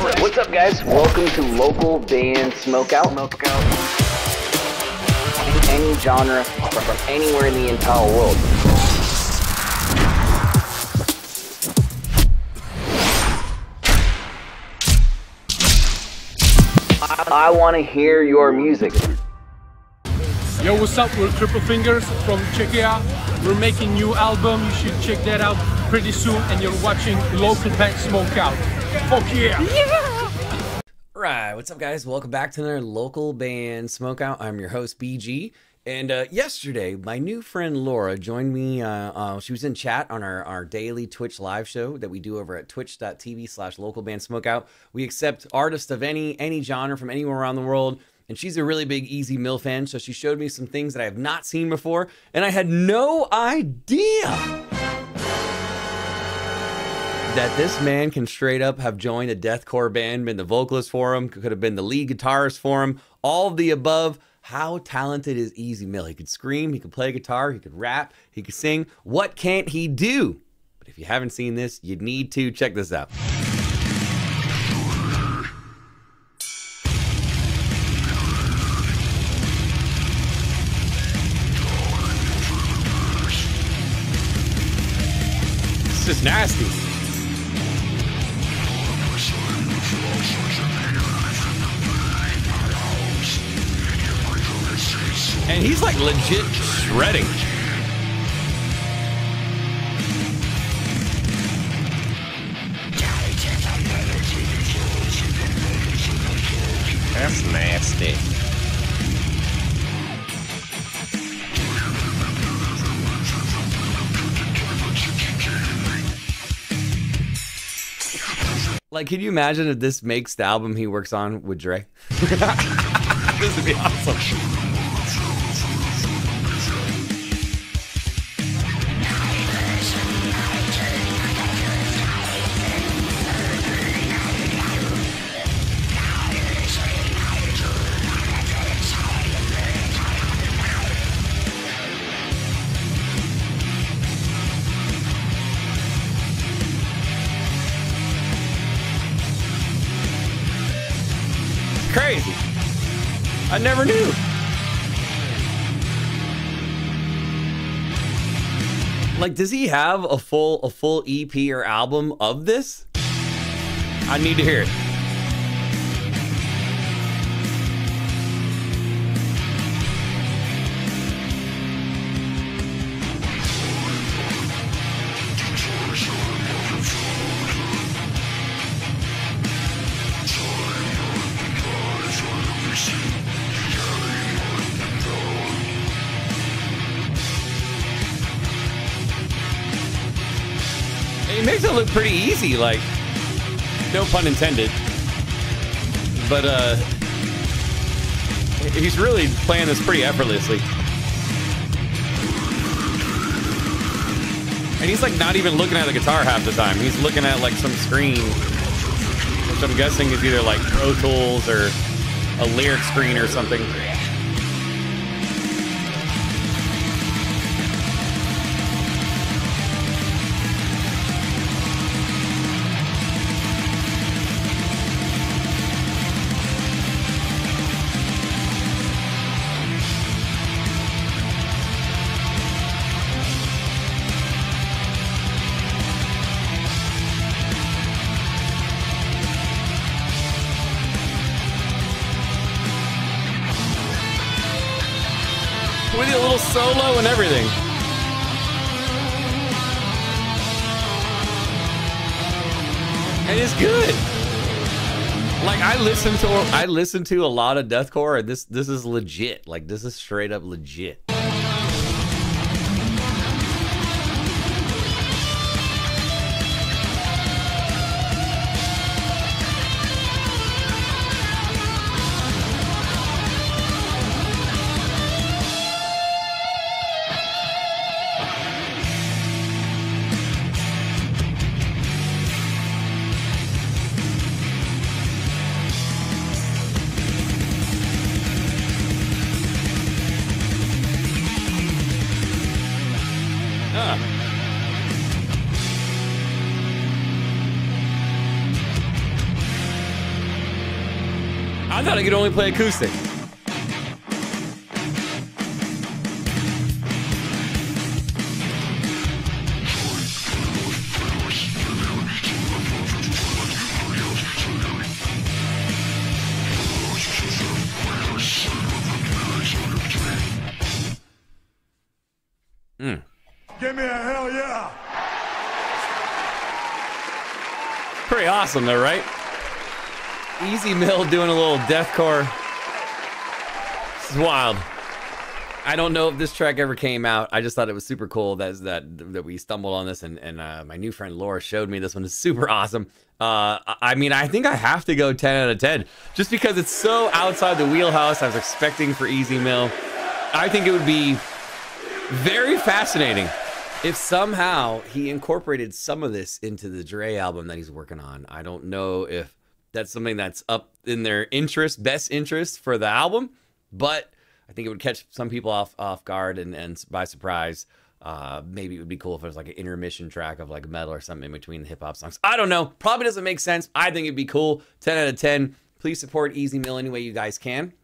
What's up, guys? Welcome to Local Band Smokeout. Any genre from anywhere in the entire world. I want to hear your music. Yo, what's up? We're Triple Fingers from Czechia. We're making a new album. You should check that out pretty soon. And you're watching Local Band Smokeout. Fuck yeah! Yeah! Right, what's up, guys? Welcome back to another Local Band Smokeout. I'm your host, BG. And yesterday, my new friend Laura joined me. She was in chat on our daily Twitch live show that we do over at twitch.tv/localbandsmokeout. We accept artists of any genre from anywhere around the world. And she's a really big Ez Mil fan, so she showed me some things that I have not seen before, and I had no idea that this man can straight up have joined a deathcore band, been the vocalist for him, could have been the lead guitarist for him, all of the above. How talented is Ez Mil? He could scream, he could play guitar, he could rap, he could sing. What can't he do? But if you haven't seen this, you need to check this out. This is nasty. And he's like legit shredding. That's nasty. Like, can you imagine if this makes the album he works on with Dre? This would be awesome. Crazy. I never knew. Like, does he have a full EP or album of this? I need to hear it. It makes it look pretty easy, like, no pun intended, but he's really playing this pretty effortlessly, and he's like not even looking at the guitar half the time. He's looking at like some screen, which I'm guessing is either like Pro Tools or a lyric screen or something. We did a little solo and everything. And it's good. Like, I listen to a lot of deathcore, and this is legit. Like, this is straight up legit. I thought I could only play acoustic. Give me a hell yeah! Pretty awesome though, right? Ez Mil doing a little deathcore. This is wild. I don't know if this track ever came out. I just thought it was super cool that we stumbled on this, and my new friend Laura showed me this one. It's super awesome. I mean, I think I have to go 10 out of 10 just because it's so outside the wheelhouse I was expecting for Ez Mil. I think it would be very fascinating if somehow he incorporated some of this into the Dre album that he's working on. I don't know if that's something that's up in their interest, best interest for the album, but I think it would catch some people off guard and by surprise. Maybe it would be cool if it was like an intermission track of like metal or something in between the hip hop songs. I don't know. Probably doesn't make sense. I think it'd be cool. 10 out of 10. Please support Ez Mil any way you guys can.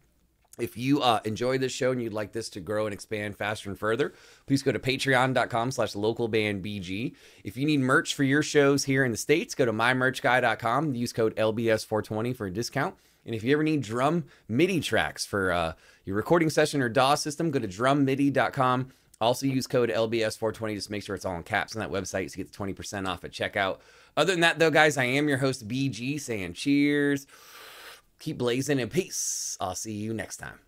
If you enjoy this show and you'd like this to grow and expand faster and further, please go to patreon.com/localbandbg. If you need merch for your shows here in the States, go to mymerchguy.com. Use code LBS420 for a discount. And if you ever need drum MIDI tracks for your recording session or DAW system, go to drummidi.com. Also use code LBS420. Just make sure it's all in caps on that website so you get the 20% off at checkout. Other than that, though, guys, I am your host, BG, saying cheers. Keep blazing in peace. I'll see you next time.